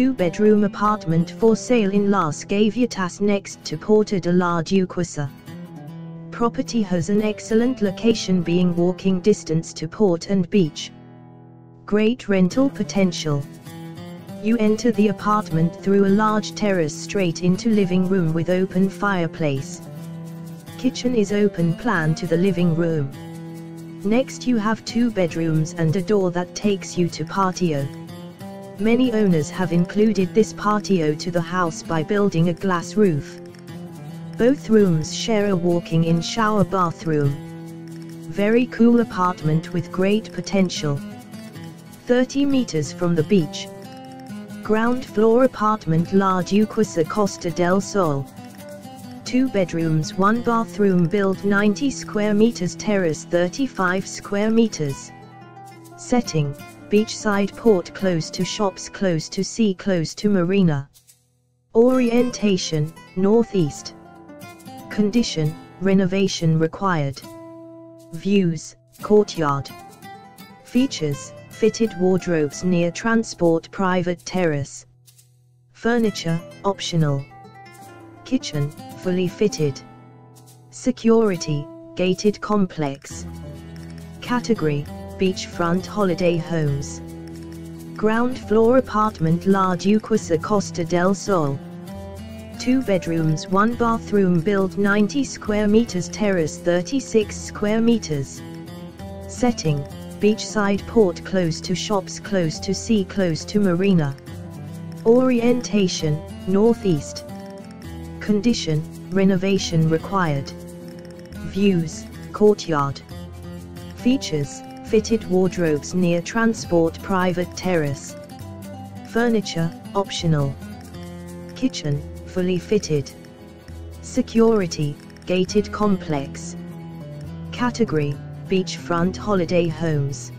two-bedroom apartment for sale in Las Gaviotas next to Puerto de la Duquesa. Property has an excellent location, being walking distance to port and beach. Great rental potential. You enter the apartment through a large terrace straight into living room with open fireplace. Kitchen is open plan to the living room. Next you have two bedrooms and a door that takes you to patio. Many owners have included this patio to the house by building a glass roof. Both rooms share a walk-in shower bathroom. Very cool apartment with great potential. 30 meters from the beach. Ground floor apartment La Duquesa Costa del Sol. Two bedrooms, one bathroom, built 90 square meters, terrace 35 square meters. Setting, beachside, port close to shops, close to sea, close to marina. Orientation, northeast. Condition, renovation required. Views, courtyard. Features, fitted wardrobes near transport, private terrace. Furniture, optional. Kitchen, fully fitted. Security, gated complex. Category, beachfront holiday homes. Ground floor apartment La Duquesa Costa del Sol. Two bedrooms, one bathroom, build 90 square meters, terrace 36 square meters. Setting, beachside, port close to shops, close to sea, close to marina. Orientation, northeast. Condition, renovation required. Views, courtyard. Features, fitted wardrobes near transport, private terrace. Furniture, optional. Kitchen, fully fitted. Security, gated complex. Category, beachfront holiday homes.